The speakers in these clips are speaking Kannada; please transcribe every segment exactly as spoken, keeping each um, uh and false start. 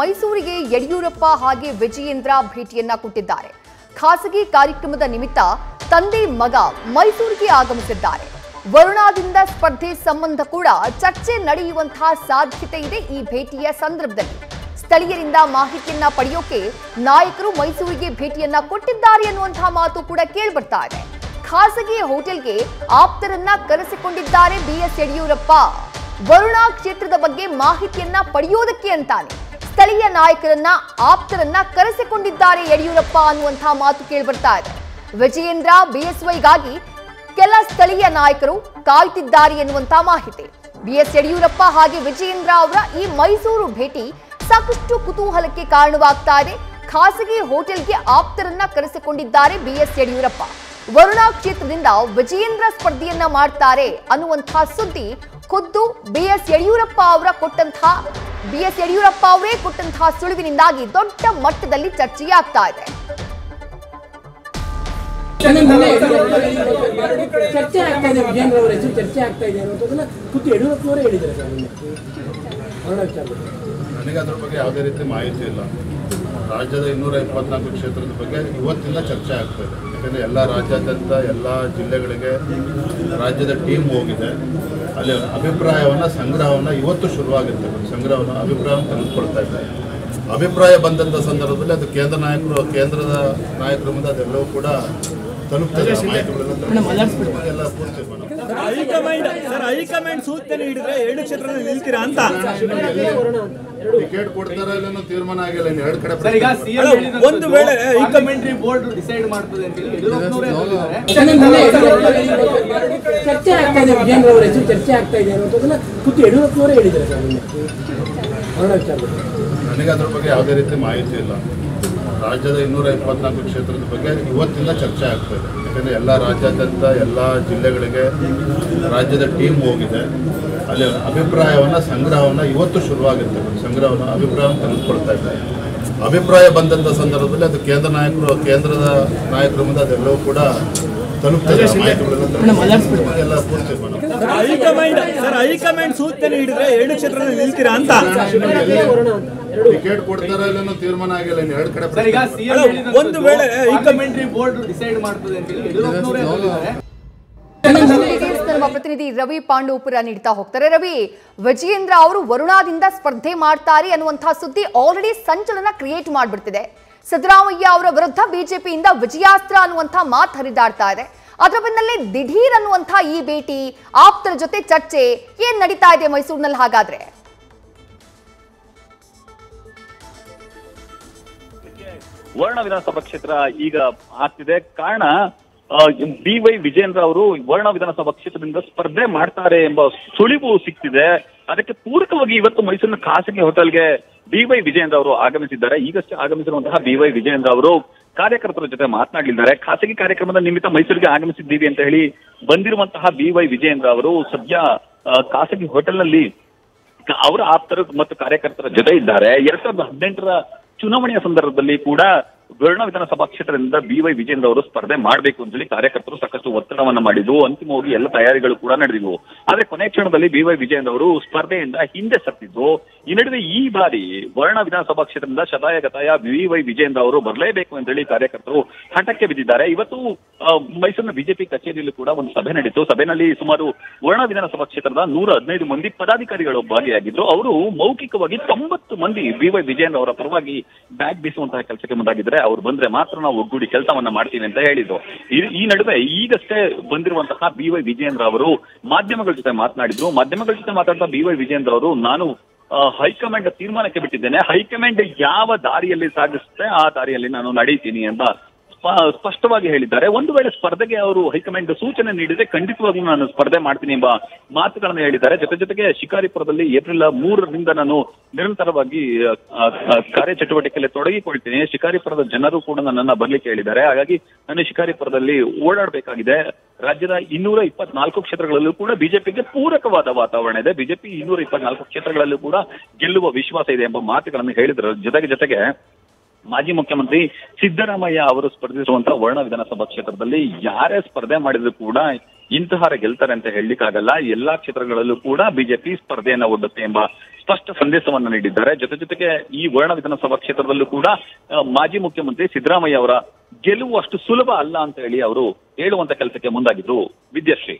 ಮೈಸೂರಿಗೆ ಯಡಿಯೂರಪ್ಪ ಹಾಗೆ ವಿಜಯೇಂದ್ರ ಭೇಟಿಯನ್ನ ಕೊಟ್ಟಿದ್ದಾರೆ. ಖಾಸಗಿ ಕಾರ್ಯಕ್ರಮದ ನಿಮಿತ್ತ ತಂದೆ ಮಗ ಮೈಸೂರಿಗೆ ಆಗಮಿಸಿದ್ದಾರೆ. ವರುಣಾದಿಂದ ಸ್ಪರ್ಧೆ ಸಂಬಂಧ ಕೂಡ ಚರ್ಚೆ ನಡೆಯುವಂತಹ ಸಾಧ್ಯತೆ ಇದೆ. ಈ ಭೇಟಿಯ ಸಂದರ್ಭದಲ್ಲಿ ಸ್ಥಳೀಯರಿಂದ ಮಾಹಿತಿಯನ್ನ ಪಡೆಯೋಕೆ ನಾಯಕರು ಮೈಸೂರಿಗೆ ಭೇಟಿಯನ್ನ ಕೊಟ್ಟಿದ್ದಾರೆ ಅನ್ನುವಂತಹ ಮಾತು ಕೂಡ ಕೇಳಿ ಬರ್ತಾ ಇದೆ. ಖಾಸಗಿ ಹೋಟೆಲ್ಗೆ ಆಪ್ತರನ್ನ ಕರೆಸಿಕೊಂಡಿದ್ದಾರೆ ಬಿಎಸ್ ಯಡಿಯೂರಪ್ಪ. ವರುಣ ಕ್ಷೇತ್ರದ ಬಗ್ಗೆ ಮಾಹಿತಿಯನ್ನ ಪಡೆಯೋದಕ್ಕೆ ಅಂತಾನೆ ಸ್ಥಳೀಯ ನಾಯಕರನ್ನ ಆಪ್ತರನ್ನ ಕರೆಸಿಕೊಂಡಿದ್ದಾರೆ ಯಡಿಯೂರಪ್ಪ ಅನ್ನುವಂತಹ ಮಾತು ಕೇಳಿ ಬರ್ತಾ ಇದೆ. ವಿಜಯೇಂದ್ರ ಬಿಎಸ್ವೈಗಾಗಿ ಕೆಲ ಸ್ಥಳೀಯ ನಾಯಕರು ಕಾಯ್ತಿದ್ದಾರೆ ಎನ್ನುವಂತಹ ಮಾಹಿತಿ. ಬಿಎಸ್ ಯಡಿಯೂರಪ್ಪ ಹಾಗೆ ವಿಜಯೇಂದ್ರ ಅವರ ಈ ಮೈಸೂರು ಭೇಟಿ ಸಾಕಷ್ಟು ಕುತೂಹಲಕ್ಕೆ ಕಾರಣವಾಗ್ತಾ ಇದೆ. ಖಾಸಗಿ ಹೋಟೆಲ್ಗೆ ಆಪ್ತರನ್ನ ಕರೆಸಿಕೊಂಡಿದ್ದಾರೆ ಬಿಎಸ್ ಯಡಿಯೂರಪ್ಪ. ವರುಣಾ ಕ್ಷೇತ್ರದಿಂದ ವಿಜಯೇಂದ್ರ ಸ್ಪರ್ಧೆಯನ್ನ ಮಾಡ್ತಾರೆ ಅನ್ನುವಂತಹ ಸುದ್ದಿ ಖುದ್ದು ಬಿಎಸ್ ಯಡಿಯೂರಪ್ಪ ಅವರ ಕೊಟ್ಟಂತಹ ಬಿಎಸ್ ಯಡಿಯೂರಪ್ಪ ಅವರೇ ಕೊಟ್ಟಂತಹ ಸುಳಿವಿನಿಂದಾಗಿ ದೊಡ್ಡ ಮಟ್ಟದಲ್ಲಿ ಚರ್ಚೆಯಾಗ್ತಾ ಇದೆ. ಚರ್ಚೆ ಆಗ್ತಾ ಇದೆ ವಿಜಯೇಂದ್ರ ಅವರ ಹೆಸರು ಚರ್ಚೆ ಆಗ್ತಾ ಇದೆ ಅನ್ನೋದನ್ನ ಖುದ್ದು ಯಡಿಯೂರಪ್ಪನವರೇ ಹೇಳಿದ್ದಾರೆ ಸರ್. ನನಗೆ ಅದ್ರ ಬಗ್ಗೆ ಯಾವುದೇ ರೀತಿ ಮಾಹಿತಿ ಇಲ್ಲ. ರಾಜ್ಯದ ಇನ್ನೂರ ಇಪ್ಪತ್ನಾಲ್ಕು ಕ್ಷೇತ್ರದ ಬಗ್ಗೆ ಇವತ್ತಿಂದ ಚರ್ಚೆ ಆಗ್ತಾ ಇದೆ. ಯಾಕಂದರೆ ಎಲ್ಲ ರಾಜ್ಯಾದ್ಯಂತ ಎಲ್ಲ ಜಿಲ್ಲೆಗಳಿಗೆ ರಾಜ್ಯದ ಟೀಮ್ ಹೋಗಿದೆ. ಅಲ್ಲಿ ಅಭಿಪ್ರಾಯವನ್ನು ಸಂಗ್ರಹವನ್ನು ಇವತ್ತು ಶುರುವಾಗಿರ್ತದೆ. ಸಂಗ್ರಹವನ್ನು ಅಭಿಪ್ರಾಯವನ್ನು ತೆಗೆದುಕೊಳ್ತಾ ಇದ್ದಾರೆ. ಅಭಿಪ್ರಾಯ ಬಂದಂಥ ಸಂದರ್ಭದಲ್ಲಿ ಅದು ಕೇಂದ್ರ ನಾಯಕರು ಕೇಂದ್ರದ ನಾಯಕರು ಮುಂದೆ ಅದೆಲ್ಲವೂ ಕೂಡ ಹೈಕಮಾಂಡ್ ಸೂಚನೆ ಹಿಡಿದ್ರೆ ಎರಡು ಕ್ಷೇತ್ರದಲ್ಲಿ ನಿಲ್ತೀರಾ ಅಂತ ಟಿಕೆಟ್ ಕೊಡ್ತಾರ ಇಲ್ಲ ತೀರ್ಮಾನ ಆಗಿಲ್ಲ. ಎರಡು ಕಡೆ ಒಂದು ವೇಳೆ ಹೈಕಮಾಂಡ್ರಿ ಬೋರ್ಡ್ ಡಿಸೈಡ್ ಮಾಡ್ತದೆ ಅಂತ ಚರ್ಚೆ ಆಗ್ತಾ ಇದೆ. ವಿಜಯೇಂದ್ರ ಅವರ ಹೆಸರು ಚರ್ಚೆ ಆಗ್ತಾ ಇದೆ ಅನ್ನೋದನ್ನ ಖುದ್ದು ಯಡಿಯೂರಪ್ಪನವರೇ ಹೇಳಿದ್ದಾರೆ ಸರ್. ನನಗೆ ಅದ್ರ ಬಗ್ಗೆ ಯಾವುದೇ ರೀತಿ ಮಾಹಿತಿ ಇಲ್ಲ. ರಾಜ್ಯದ ಇನ್ನೂರ ಇಪ್ಪತ್ನಾಲ್ಕು ಕ್ಷೇತ್ರದ ಬಗ್ಗೆ ಇವತ್ತಿಂದ ಚರ್ಚೆ ಆಗ್ತಾ ಇದೆ. ಯಾಕಂದರೆ ಎಲ್ಲ ರಾಜ್ಯಾದ್ಯಂತ ಎಲ್ಲ ಜಿಲ್ಲೆಗಳಿಗೆ ರಾಜ್ಯದ ಟೀಮ್ ಹೋಗಿದೆ. ಅಲ್ಲಿ ಅಭಿಪ್ರಾಯವನ್ನು ಸಂಗ್ರಹವನ್ನು ಇವತ್ತು ಶುರುವಾಗಿರ್ತದೆ. ಸಂಗ್ರಹವನ್ನು ಅಭಿಪ್ರಾಯವನ್ನು ತೆಗೆದುಕೊಳ್ತಾ ಇದ್ದಾರೆ. ಅಭಿಪ್ರಾಯ ಬಂದಂಥ ಸಂದರ್ಭದಲ್ಲಿ ಅದು ಕೇಂದ್ರ ನಾಯಕರು ಕೇಂದ್ರದ ನಾಯಕರ ಮುಂದೆ ಅದೆಲ್ಲವೂ ಕೂಡ ತಲುಪ್ತದೆ. ಹೈಕಮಾಂಡ್ ಸೂಚನೆ ಹಿಡಿದ್ರೆ ಎರಡು ಕ್ಷೇತ್ರದಲ್ಲಿ ನಿಲ್ತೀರಾ ಅಂತ ಟಿಕೆಟ್ ಕೊಡ್ತಾರ ಇಲ್ಲ ತೀರ್ಮಾನ ಆಗಿಲ್ಲ. ಎರಡು ಕಡೆ ಒಂದು ವೇಳೆ ಹೈಕಮಾಂಡ್ರಿ ಬೋರ್ಡ್ ಡಿಸೈಡ್ ಮಾಡ್ತದೆ ಅಂತ ಹೇಳಿ ನಮ್ಮ ಪ್ರತಿನಿಧಿ ರವಿ ಪಾಂಡು ಉಪರ ನೀಡ್ತಾ ಹೋಗ್ತಾರೆ. ರವಿ, ವಿಜಯೇಂದ್ರ ಅವರು ವರುಣಾದಿಂದ ಸ್ಪರ್ಧೆ ಮಾಡ್ತಾರೆ ಅನ್ನುವಂತಹ ಸುದ್ದಿ ಆಲ್ರೆಡಿ ಸಂಚಲನ ಕ್ರಿಯೇಟ್ ಮಾಡಿಬಿಡ್ತಿದೆ. ಸಿದ್ದರಾಮಯ್ಯ ಅವರ ವಿರುದ್ಧ ಬಿಜೆಪಿಯಿಂದ ವಿಜಯಾಸ್ತ್ರ ಅನ್ನುವಂತಹ ಮಾತು ಹರಿದಾಡ್ತಾ ಇದೆ. ಅದರ ಬೆನ್ನಲ್ಲೇ ದಿಢೀರ್ ಅನ್ನುವಂತಹ ಈ ಭೇಟಿ, ಆಪ್ತರ ಜೊತೆ ಚರ್ಚೆ, ಏನ್ ನಡೀತಾ ಇದೆ ಮೈಸೂರಿನಲ್ಲಿ ಹಾಗಾದ್ರೆ? ವರುಣ ವಿಧಾನಸಭಾ ಕ್ಷೇತ್ರ ಈಗ ಆಗ್ತಿದೆ. ಕಾರಣ ಡಿ ವೈ ವಿಜಯೇಂದ್ರ ಅವರು ವರುಣ ವಿಧಾನಸಭಾ ಕ್ಷೇತ್ರದಿಂದ ಸ್ಪರ್ಧೆ ಮಾಡ್ತಾರೆ ಎಂಬ ಸುಳಿವು ಸಿಕ್ತಿದೆ. ಅದಕ್ಕೆ ಪೂರಕವಾಗಿ ಇವತ್ತು ಮೈಸೂರಿನ ಖಾಸಗಿ ಹೋಟೆಲ್ಗೆ ಡಿ ವೈ ವಿಜಯೇಂದ್ರ ಅವರು ಆಗಮಿಸಿದ್ದಾರೆ. ಈಗಷ್ಟೇ ಆಗಮಿಸಿರುವಂತಹ ಡಿ ವೈ ವಿಜಯೇಂದ್ರ ಅವರು ಕಾರ್ಯಕರ್ತರ ಜೊತೆ ಮಾತನಾಡಲಿದ್ದಾರೆ. ಖಾಸಗಿ ಕಾರ್ಯಕ್ರಮದ ನಿಮಿತ್ತ ಮೈಸೂರಿಗೆ ಆಗಮಿಸಿದ್ದೀವಿ ಅಂತ ಹೇಳಿ ಬಂದಿರುವಂತಹ ಡಿ ವೈ ವಿಜಯೇಂದ್ರ ಅವರು ಸದ್ಯ ಖಾಸಗಿ ಹೋಟೆಲ್ನಲ್ಲಿ ಅವರ ಆಪ್ತರು ಮತ್ತು ಕಾರ್ಯಕರ್ತರ ಜೊತೆ ಇದ್ದಾರೆ. ಎರಡ್ ಸಾವಿರದ ಹದಿನೆಂಟರ ಚುನಾವಣೆಯ ಸಂದರ್ಭದಲ್ಲಿ ಕೂಡ ವರುಣ ವಿಧಾನಸಭಾ ಕ್ಷೇತ್ರದಿಂದ ಬಿ ವೈ ವಿಜಯೇಂದ್ರ ಅವರು ಸ್ಪರ್ಧೆ ಮಾಡಬೇಕು ಅಂತೇಳಿ ಕಾರ್ಯಕರ್ತರು ಸಾಕಷ್ಟು ಒತ್ತಡವನ್ನ ಮಾಡಿದ್ರು. ಅಂತಿಮವಾಗಿ ಎಲ್ಲ ತಯಾರಿಗಳು ಕೂಡ ನಡೆದಿದ್ವು. ಆದ್ರೆ ಕೊನೆ ಕ್ಷಣದಲ್ಲಿ ಬಿ ವೈ ವಿಜಯೇಂದ್ರ ಅವರು ಸ್ಪರ್ಧೆಯಿಂದ ಹಿಂದೆ ಸತ್ತಿದ್ರು. ಈ ನಡುವೆ ಈ ಬಾರಿ ವರುಣ ವಿಧಾನಸಭಾ ಕ್ಷೇತ್ರದಿಂದ ಶತಾಯ ಗತಾಯ ಬಿ ವೈ ವಿಜಯೇಂದ್ರ ಅವರು ಬರಲೇಬೇಕು ಅಂತ ಹೇಳಿ ಕಾರ್ಯಕರ್ತರು ಹಠಕ್ಕೆ ಬಿದ್ದಿದ್ದಾರೆ. ಇವತ್ತು ಮೈಸೂರಿನ ಬಿಜೆಪಿ ಕಚೇರಿಯಲ್ಲಿ ಕೂಡ ಒಂದು ಸಭೆ ನಡೆಯಿತು. ಸಭೆಯಲ್ಲಿ ಸುಮಾರು ವರುಣ ವಿಧಾನಸಭಾ ಕ್ಷೇತ್ರದ ನೂರ ಹದಿನೈದು ಮಂದಿ ಪದಾಧಿಕಾರಿಗಳು ಭಾಗಿಯಾಗಿದ್ರು. ಅವರು ಮೌಖಿಕವಾಗಿ ತೊಂಬತ್ತು ಮಂದಿ ಬಿ ವೈ ವಿಜಯೇಂದ್ರ ಅವರ ಪರವಾಗಿ ಬ್ಯಾಗ್ ಬೀಸುವಂತಹ ಕೆಲಸಕ್ಕೆ ಮುಂದಾಗಿದ್ರೆ ಅವ್ರು ಬಂದ್ರೆ ಮಾತ್ರ ನಾವು ಒಗ್ಗೂಡಿ ಕೆಲಸವನ್ನ ಮಾಡ್ತೀವಿ ಅಂತ ಹೇಳಿದ್ರು. ಈ ನಡುವೆ ಈಗಷ್ಟೇ ಬಂದಿರುವಂತಹ ಬಿ ವೈ ವಿಜಯೇಂದ್ರ ಅವರು ಮಾಧ್ಯಮಗಳ ಜೊತೆ ಮಾತನಾಡಿದ್ರು. ಮಾಧ್ಯಮಗಳ ಜೊತೆ ಮಾತಾಡ್ತಾ ಬಿ ವೈ ವಿಜಯೇಂದ್ರ ಅವರು ನಾನು ಹೈಕಮಾಂಡ್ ತೀರ್ಮಾನಕ್ಕೆ ಬಿಟ್ಟಿದ್ದೇನೆ, ಹೈಕಮಾಂಡ್ ಯಾವ ದಾರಿಯಲ್ಲಿ ಸಾಗಿಸುತ್ತೆ ಆ ದಾರಿಯಲ್ಲಿ ನಾನು ನಡೀತೀನಿ ಅಂತ ಸ್ಪಷ್ಟವಾಗಿ ಹೇಳಿದ್ದಾರೆ. ಒಂದು ವೇಳೆ ಸ್ಪರ್ಧೆಗೆ ಅವರು ಹೈಕಮಾಂಡ್ ಸೂಚನೆ ನೀಡಿದ್ರೆ ಖಂಡಿತವಾಗ್ಲೂ ನಾನು ಸ್ಪರ್ಧೆ ಮಾಡ್ತೀನಿ ಎಂಬ ಮಾತುಗಳನ್ನು ಹೇಳಿದ್ದಾರೆ. ಜೊತೆ ಜೊತೆಗೆ ಶಿಕಾರಿಪುರದಲ್ಲಿ ಏಪ್ರಿಲ್ ಮೂರರಿಂದ ನಾನು ನಿರಂತರವಾಗಿ ಕಾರ್ಯಚಟುವಟಿಕೆಯಲ್ಲಿ ತೊಡಗಿಕೊಳ್ತೀನಿ, ಶಿಕಾರಿಪುರದ ಜನರು ಕೂಡ ನನ್ನನ್ನ ಬರ್ಲಿಕ್ಕೆ ಹೇಳಿದ್ದಾರೆ, ಹಾಗಾಗಿ ನಾನು ಶಿಕಾರಿಪುರದಲ್ಲಿ ಓಡಾಡಬೇಕಾಗಿದೆ. ರಾಜ್ಯದ ಇನ್ನೂರ ಇಪ್ಪತ್ನಾಲ್ಕು ಕ್ಷೇತ್ರಗಳಲ್ಲೂ ಕೂಡ ಬಿಜೆಪಿಗೆ ಪೂರಕವಾದ ವಾತಾವರಣ ಇದೆ, ಬಿಜೆಪಿ ಇನ್ನೂರ ಇಪ್ಪತ್ನಾಲ್ಕು ಕ್ಷೇತ್ರಗಳಲ್ಲೂ ಕೂಡ ಗೆಲ್ಲುವ ವಿಶ್ವಾಸ ಇದೆ ಎಂಬ ಮಾತುಗಳನ್ನು ಹೇಳಿದ್ರು. ಜೊತೆಗೆ ಜೊತೆಗೆ ಮಾಜಿ ಮುಖ್ಯಮಂತ್ರಿ ಸಿದ್ದರಾಮಯ್ಯ ಅವರು ಸ್ಪರ್ಧಿಸುವಂತಹ ವರುಣ ವಿಧಾನಸಭಾ ಕ್ಷೇತ್ರದಲ್ಲಿ ಯಾರೇ ಸ್ಪರ್ಧೆ ಮಾಡಿದ್ರು ಕೂಡ ಇಂತಹರ ಗೆಲ್ತಾರೆ ಅಂತ ಹೇಳಲಿಕ್ಕಾಗಲ್ಲ. ಎಲ್ಲಾ ಕ್ಷೇತ್ರಗಳಲ್ಲೂ ಕೂಡ ಬಿಜೆಪಿ ಸ್ಪರ್ಧೆಯನ್ನು ಒಡ್ಡುತ್ತೆ ಎಂಬ ಸ್ಪಷ್ಟ ಸಂದೇಶವನ್ನು ನೀಡಿದ್ದಾರೆ. ಜೊತೆ ಜೊತೆಗೆ ಈ ವರ್ಣ ವಿಧಾನಸಭಾ ಕ್ಷೇತ್ರದಲ್ಲೂ ಕೂಡ ಮಾಜಿ ಮುಖ್ಯಮಂತ್ರಿ ಸಿದ್ದರಾಮಯ್ಯ ಅವರ ಗೆಲುವು ಅಷ್ಟು ಸುಲಭ ಅಲ್ಲ ಅಂತ ಹೇಳಿ ಅವರು ಹೇಳುವಂತ ಕೆಲಸಕ್ಕೆ ಮುಂದಾಗಿದ್ರು. ವಿದ್ಯಾಶ್ರೀ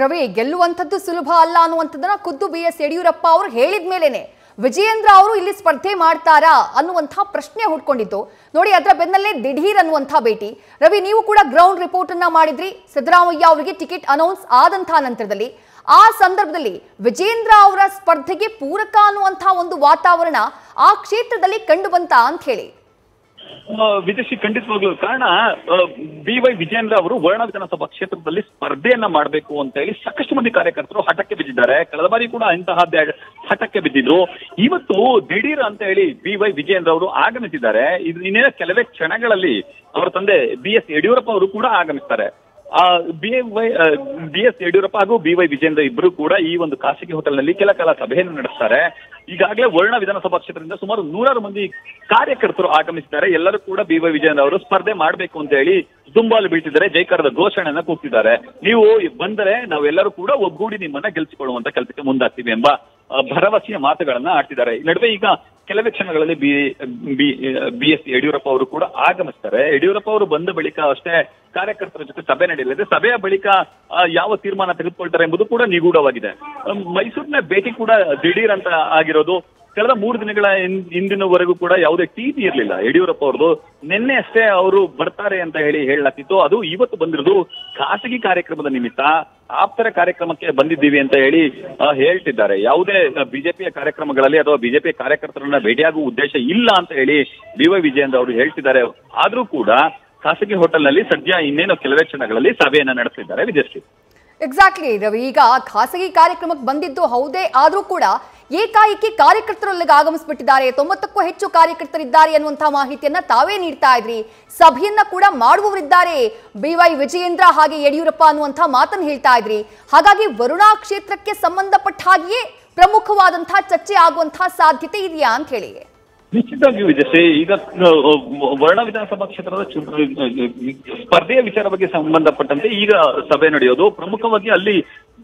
ರವಿ, ಗೆಲ್ಲುವಂಥದ್ದು ಸುಲಭ ಅಲ್ಲ ಅನ್ನುವಂಥದ್ದನ್ನ ಖುದ್ದು ಬಿ ಎಸ್ ಯಡಿಯೂರಪ್ಪ ಅವರು ಹೇಳಿದ ಮೇಲೇನೆ ವಿಜಯೇಂದ್ರ ಅವರು ಇಲ್ಲಿ ಸ್ಪರ್ಧೆ ಮಾಡ್ತಾರಾ ಅನ್ನುವಂಥ ಪ್ರಶ್ನೆ ಹುಡ್ಕೊಂಡಿತ್ತು ನೋಡಿ. ಅದರ ಬೆನ್ನಲ್ಲೇ ದಿಢೀರ್ ಅನ್ನುವಂಥ ಭೇಟಿ. ರವಿ, ನೀವು ಕೂಡ ಗ್ರೌಂಡ್ ರಿಪೋರ್ಟ್ ಅನ್ನ ಮಾಡಿದ್ರಿ ಸಿದ್ದರಾಮಯ್ಯ ಅವರಿಗೆ ಟಿಕೆಟ್ ಅನೌನ್ಸ್ ಆದಂತಹ ನಂತರದಲ್ಲಿ. ಆ ಸಂದರ್ಭದಲ್ಲಿ ವಿಜಯೇಂದ್ರ ಅವರ ಸ್ಪರ್ಧೆಗೆ ಪೂರಕ ಅನ್ನುವಂತಹ ಒಂದು ವಾತಾವರಣ ಆ ಕ್ಷೇತ್ರದಲ್ಲಿ ಕಂಡು ಬಂತ ಅಂತ ಹೇಳಿ ವಿದೇಶಿ ಖಂಡಿತವಾಗ್ಲೂ. ಕಾರಣ ಬಿ ವೈ ವಿಜಯೇಂದ್ರ ಅವರು ವರ್ಣ ವಿಧಾನಸಭಾ ಕ್ಷೇತ್ರದಲ್ಲಿ ಸ್ಪರ್ಧೆಯನ್ನ ಮಾಡಬೇಕು ಅಂತ ಹೇಳಿ ಸಾಕಷ್ಟು ಮಂದಿ ಕಾರ್ಯಕರ್ತರು ಹಠಕ್ಕೆ ಬಿದ್ದಿದ್ದಾರೆ. ಕಳೆದ ಬಾರಿ ಕೂಡ ಇಂತಹದ್ದೇ ಹಠಕ್ಕೆ ಬಿದ್ದಿದ್ರು. ಇವತ್ತು ದಿಢೀರ್ ಅಂತ ಹೇಳಿ ಬಿ ವೈ ವಿಜಯೇಂದ್ರ ಅವರು ಆಗಮಿಸಿದ್ದಾರೆ. ಇದು ಇನ್ನೇನು ಕೆಲವೇ ಕ್ಷಣಗಳಲ್ಲಿ ಅವರ ತಂದೆ ಬಿ ಎಸ್ ಯಡಿಯೂರಪ್ಪ ಅವರು ಕೂಡ ಆಗಮಿಸ್ತಾರೆ. ಆ B Y B S Yediyurappa ಹಾಗೂ ಬಿ ವೈ ವಿಜಯೇಂದ್ರ ಇಬ್ರು ಕೂಡ ಈ ಒಂದು ಖಾಸಗಿ ಹೋಟೆಲ್ನಲ್ಲಿ ಕೆಲ ಕಾಲ ಸಭೆಯನ್ನು ನಡೆಸ್ತಾರೆ. ಈಗಾಗಲೇ ವರ್ಣ ವಿಧಾನಸಭಾ ಕ್ಷೇತ್ರದಿಂದ ಸುಮಾರು ನೂರಾರು ಮಂದಿ ಕಾರ್ಯಕರ್ತರು ಆಗಮಿಸಿದ್ದಾರೆ. ಎಲ್ಲರೂ ಕೂಡ ಬಿ ವೈ ವಿಜಯೇಂದ್ರ ಅವರು ಸ್ಪರ್ಧೆ ಮಾಡಬೇಕು ಅಂತ ಹೇಳಿ ದುಂಬಾಲು ಬೀಳ್ತಿದ್ದಾರೆ, ಜೈಕಾರದ ಘೋಷಣೆಯನ್ನ ಕೂಗ್ತಿದ್ದಾರೆ. ನೀವು ಬಂದರೆ ನಾವೆಲ್ಲರೂ ಕೂಡ ಒಗ್ಗೂಡಿ ನಿಮ್ಮನ್ನ ಗೆಲ್ಸಿಕೊಳ್ಳುವಂತ ಕೆಲಸಕ್ಕೆ ಮುಂದಾಗ್ತೀವಿ ಎಂಬ ಭರವಸೆಯ ಮಾತುಗಳನ್ನ ಆಡ್ತಿದ್ದಾರೆ. ಈ ನಡುವೆ ಈಗ ಕೆಲವೇ ಕ್ಷಣಗಳಲ್ಲಿ B B B S Yediyurappa ಅವರು ಕೂಡ ಆಗಮಿಸ್ತಾರೆ. ಯಡಿಯೂರಪ್ಪ ಅವರು ಬಂದ ಬಳಿಕ ಅಷ್ಟೇ ಕಾರ್ಯಕರ್ತರ ಜೊತೆ ಸಭೆ ನಡೆಯಲಿದೆ. ಸಭೆಯ ಬಳಿಕ ಯಾವ ತೀರ್ಮಾನ ತೆಗೆದುಕೊಳ್ತಾರೆ ಎಂಬುದು ಕೂಡ ನಿಗೂಢವಾಗಿದೆ. ಮೈಸೂರಿನ ಭೇಟಿ ಕೂಡ ದಿಢೀರ್ ಅಂತ ಆಗಿರೋದು. ಕಳೆದ ಮೂರು ದಿನಗಳ ಇಂದಿನವರೆಗೂ ಕೂಡ ಯಾವುದೇ ಟೀಟಿ ಇರಲಿಲ್ಲ ಯಡಿಯೂರಪ್ಪ ಅವ್ರದ್ದು. ನಿನ್ನೆ ಅಷ್ಟೇ ಅವರು ಬರ್ತಾರೆ ಅಂತ ಹೇಳಿ ಹೇಳಲಾಗ್ತಿತ್ತು. ಅದು ಇವತ್ತು ಬಂದಿರೋದು ಖಾಸಗಿ ಕಾರ್ಯಕ್ರಮದ ನಿಮಿತ್ತ ಆಪ್ತರ ಕಾರ್ಯಕ್ರಮಕ್ಕೆ ಬಂದಿದ್ದೀವಿ ಅಂತ ಹೇಳಿ ಹೇಳ್ತಿದ್ದಾರೆ. ಯಾವುದೇ ಬಿಜೆಪಿಯ ಕಾರ್ಯಕ್ರಮಗಳಲ್ಲಿ ಅಥವಾ ಬಿಜೆಪಿ ಕಾರ್ಯಕರ್ತರನ್ನ ಭೇಟಿಯಾಗುವ ಉದ್ದೇಶ ಇಲ್ಲ ಅಂತ ಹೇಳಿ ಬಿ ವೈ ವಿಜಯೇಂದ್ರ ಅವರು ಹೇಳ್ತಿದ್ದಾರೆ. ಆದ್ರೂ ಕೂಡ ಖಾಸಗಿ ಹೋಟೆಲ್ ನಲ್ಲಿ ಸದ್ಯ ಇನ್ನೇನು ಕೆಲವೇ ಕ್ಷಣಗಳಲ್ಲಿ ಸಭೆಯನ್ನ ನಡೆಸಿದ್ದಾರೆ. ವಿಜಯಶ್ರೀ, ಎಕ್ಸಾಕ್ಟ್ಲಿ ರವಿ, ಈಗ ಖಾಸಗಿ ಕಾರ್ಯಕ್ರಮಕ್ಕೆ ಬಂದಿದ್ದು ಹೌದೇ, ಆದ್ರೂ ಕೂಡ ಏಕಾಏಕಿ ಕಾರ್ಯಕರ್ತರೊಳಗೆ ಆಗಮಿಸ್ಬಿಟ್ಟಿದ್ದಾರೆ. ತೊಂಬತ್ತಕ್ಕೂ ಹೆಚ್ಚು ಕಾರ್ಯಕರ್ತರಿದ್ದಾರೆ ಅನ್ನುವಂತಹ ಮಾಹಿತಿಯನ್ನ ತಾವೇ ನೀಡ್ತಾ ಇದ್ರಿ. ಸಭೆಯನ್ನ ಕೂಡ ಮಾಡುವವರಿದ್ದಾರೆ ಬಿ ವೈ ವಿಜಯೇಂದ್ರ ಹಾಗೆ ಯಡಿಯೂರಪ್ಪ ಅನ್ನುವಂತಹ ಮಾತನ್ನು ಹೇಳ್ತಾ ಇದ್ರಿ. ಹಾಗಾಗಿ ವರುಣಾ ಕ್ಷೇತ್ರಕ್ಕೆ ಸಂಬಂಧಪಟ್ಟ ಹಾಗೆಯೇ ಪ್ರಮುಖವಾದಂತಹ ಚರ್ಚೆ ಆಗುವಂತಹ ಸಾಧ್ಯತೆ ಇದೆಯಾ ಅಂತ ಹೇಳಿ? ನಿಶ್ಚಿತವಾಗಿಯೂ ವಿಜಯಶ್ರೀ, ಈಗ ವರ್ಣ ವಿಧಾನಸಭಾ ಕ್ಷೇತ್ರದ ಸ್ಪರ್ಧೆಯ ವಿಚಾರ ಬಗ್ಗೆ ಸಂಬಂಧಪಟ್ಟಂತೆ ಈಗ ಸಭೆ ನಡೆಯೋದು. ಪ್ರಮುಖವಾಗಿ ಅಲ್ಲಿ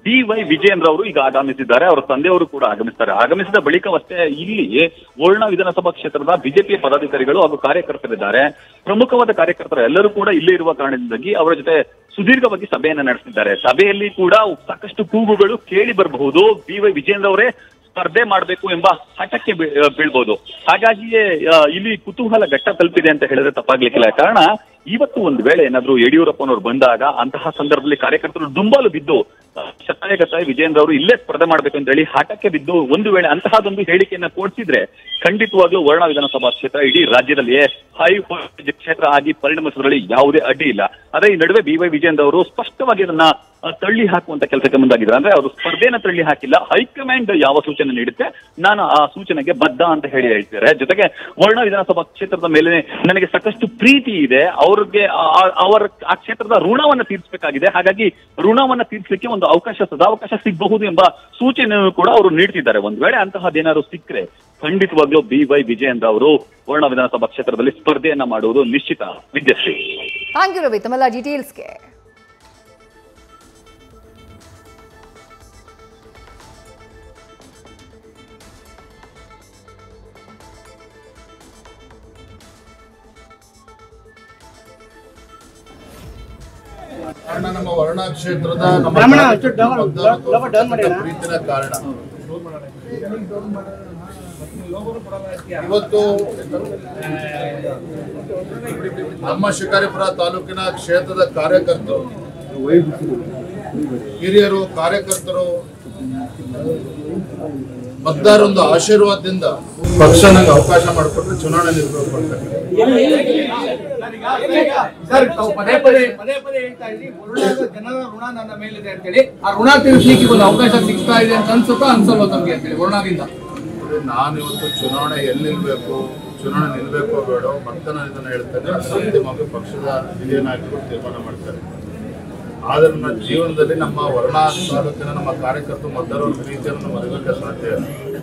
ಬಿ ವೈ ವಿಜಯೇಂದ್ರ ಅವರು ಈಗ ಆಗಮಿಸಿದ್ದಾರೆ. ಅವರ ತಂದೆಯವರು ಕೂಡ ಆಗಮಿಸ್ತಾರೆ. ಆಗಮಿಸಿದ ಬಳಿಕವಷ್ಟೇ ಇಲ್ಲಿ ವರ್ಣ ವಿಧಾನಸಭಾ ಕ್ಷೇತ್ರದ ಬಿಜೆಪಿಯ ಪದಾಧಿಕಾರಿಗಳು ಹಾಗೂ ಕಾರ್ಯಕರ್ತರಿದ್ದಾರೆ. ಪ್ರಮುಖವಾದ ಕಾರ್ಯಕರ್ತರು ಎಲ್ಲರೂ ಕೂಡ ಇಲ್ಲೇ ಇರುವ ಕಾರಣದಿಂದಾಗಿ ಅವರ ಜೊತೆ ಸುದೀರ್ಘವಾಗಿ ಸಭೆಯನ್ನು ನಡೆಸಿದ್ದಾರೆ. ಸಭೆಯಲ್ಲಿ ಕೂಡ ಸಾಕಷ್ಟು ಕೂಗುಗಳು ಕೇಳಿ ಬರಬಹುದು. ಬಿ ವೈ ವಿಜಯೇಂದ್ರ ಅವರೇ ಸ್ಪರ್ಧೆ ಮಾಡಬೇಕು ಎಂಬ ಹಠಕ್ಕೆ ಬೀಳ್ಬಹುದು. ಹಾಗಾಗಿಯೇ ಇಲ್ಲಿ ಕುತೂಹಲ ಘಟ್ಟ ತಲುಪಿದೆ ಅಂತ ಹೇಳಿದ್ರೆ ತಪ್ಪಾಗ್ಲಿಕ್ಕಿಲ್ಲ. ಕಾರಣ ಇವತ್ತು ಒಂದು ವೇಳೆ ಏನಾದ್ರೂ ಯಡಿಯೂರಪ್ಪನವ್ರು ಬಂದಾಗ ಅಂತಹ ಸಂದರ್ಭದಲ್ಲಿ ಕಾರ್ಯಕರ್ತರು ದುಂಬಾಲು ಬಿದ್ದು ಶತಾಯಗತಾಯ ವಿಜಯೇಂದ್ರ ಅವರು ಇಲ್ಲೇ ಸ್ಪರ್ಧೆ ಮಾಡ್ಬೇಕು ಅಂತ ಹೇಳಿ ಹಠಕ್ಕೆ ಬಿದ್ದು ಒಂದು ವೇಳೆ ಅಂತಹದೊಂದು ಹೇಳಿಕೆಯನ್ನ ಕೊಡ್ತಿದ್ರೆ ಖಂಡಿತವಾಗ್ಲೂ ವರ್ಣ ವಿಧಾನಸಭಾ ಕ್ಷೇತ್ರ ಇಡೀ ರಾಜ್ಯದಲ್ಲಿಯೇ ಹೈ ವೋಲ್ಟೇಜ್ ಕ್ಷೇತ್ರ ಆಗಿ ಪರಿಣಮಿಸುವುದರಲ್ಲಿ ಯಾವುದೇ ಅಡ್ಡಿ ಇಲ್ಲ. ಅದೇ ಈ ನಡುವೆ ಬಿ ವೈ ವಿಜಯೇಂದ್ರ ಅವರು ಸ್ಪಷ್ಟವಾಗಿ ಅದನ್ನ ತಳ್ಳಿ ಹಾಕುವಂತ ಕೆಲಸಕ್ಕೆ ಮುಂದಾಗಿದ್ದಾರೆ. ಅಂದ್ರೆ ಅವರು ಸ್ಪರ್ಧೆನ ತಳ್ಳಿ ಹಾಕಿಲ್ಲ. ಹೈಕಮಾಂಡ್ ಯಾವ ಸೂಚನೆ ನೀಡುತ್ತೆ ನಾನು ಆ ಸೂಚನೆಗೆ ಬದ್ಧ ಅಂತ ಹೇಳಿ ಹೇಳ್ತಿದ್ದಾರೆ. ಜೊತೆಗೆ ವರ್ಣ ವಿಧಾನಸಭಾ ಕ್ಷೇತ್ರದ ಮೇಲೆ ನನಗೆ ಸಾಕಷ್ಟು ಪ್ರೀತಿ ಇದೆ, ಅವ್ರಿಗೆ ಅವರ ಆ ಕ್ಷೇತ್ರದ ಋಣವನ್ನ ತೀರಿಸಬೇಕಾಗಿದೆ, ಹಾಗಾಗಿ ಋಣವನ್ನ ತೀರಿಸಲಿಕ್ಕೆ ಒಂದು ಅವಕಾಶ ಸದಾವಕಾಶ ಸಿಗಬಹುದು ಎಂಬ ಸೂಚನೆಯನ್ನು ಕೂಡ ಅವರು ನೀಡ್ತಿದ್ದಾರೆ. ಒಂದು ವೇಳೆ ಅಂತಹದ್ದೇನಾದ್ರು ಸಿಕ್ಕರೆ ಖಂಡಿತವಾಗ್ಲೂ ಬಿ ವೈ ವಿಜಯೇಂದ್ರ ಅವರು ವರ್ಣ ವಿಧಾನಸಭಾ ಕ್ಷೇತ್ರದಲ್ಲಿ ಸ್ಪರ್ಧೆಯನ್ನ ಮಾಡುವುದು ನಿಶ್ಚಿತ. ವಿದ್ಯಾಶ್ರೀ, ಥ್ಯಾಂಕ್ ಯು ರವಿ ತಮ್ಮೆಲ್ಲ ಡೀಟೇಲ್ಸ್ಗೆ. ಕಾರಣ ನಮ್ಮ ವರ್ಣ ಕ್ಷೇತ್ರದ ಪ್ರೀತಿನ ಕಾರಣ ಇವತ್ತು ನಮ್ಮ ಶಿಕಾರಿಪುರ ತಾಲೂಕಿನ ಕ್ಷೇತ್ರದ ಕಾರ್ಯಕರ್ತರು, ಹಿರಿಯರು, ಕಾರ್ಯಕರ್ತರು, ಮತದಾರೊಂದು ಆಶೀರ್ವಾದದಿಂದ ಪಕ್ಷ ನನಗೆ ಅವಕಾಶ ಮಾಡಿಕೊಟ್ರೆ ಚುನಾವಣೆ ನಿರ್ವಹಿಸ್ತಾರೆ. ಸರ್, ತಾವು ಪದೇ ಪದೇ ಪದೇ ಪದೇ ಹೇಳ್ತಾ ಇದ್ದೀವಿ ವರುಣದ ಜನರ ಋಣ ನನ್ನ ಮೇಲಿದೆ ಅಂತೇಳಿ. ಆ ಋಣ ತಿಳಿಸ್ಲಿಕ್ಕೆ ಒಂದು ಅವಕಾಶ ಸಿಗ್ತಾ ಇದೆ ಅಂತ ಅನ್ಸುತ್ತಾ ಅನ್ಸಲ್ವ ನಮ್ಗೆ ಅಂತೇಳಿ ವರುಣದಿಂದ? ನಾನು ಇವತ್ತು ಚುನಾವಣೆ ಎಲ್ಲಿ ನಿಲ್ಬೇಕು, ಚುನಾವಣೆ ನಿಲ್ಬೇಕು ಬೇಡ ಮತ್ತೆ ನಾನು ಇದನ್ನ ಹೇಳ್ತೇನೆ. ಅಂತಿಮವಾಗಿ ಪಕ್ಷದ ಹಿರಿಯ ನಾಯಕರು ತೀರ್ಮಾನ ಮಾಡ್ತಾರೆ. ಆದ್ರೆ ನನ್ನ ಜೀವನದಲ್ಲಿ ನಮ್ಮ ವರ್ಣ ತಾಲೂಕಿನ ನಮ್ಮ ಕಾರ್ಯಕರ್ತರು ಮತದಾರರ ರೀತಿಯನ್ನು ಮರೆಯೋಕ್ಕೆ ಸಾಧ್ಯ ಇಲ್ಲ.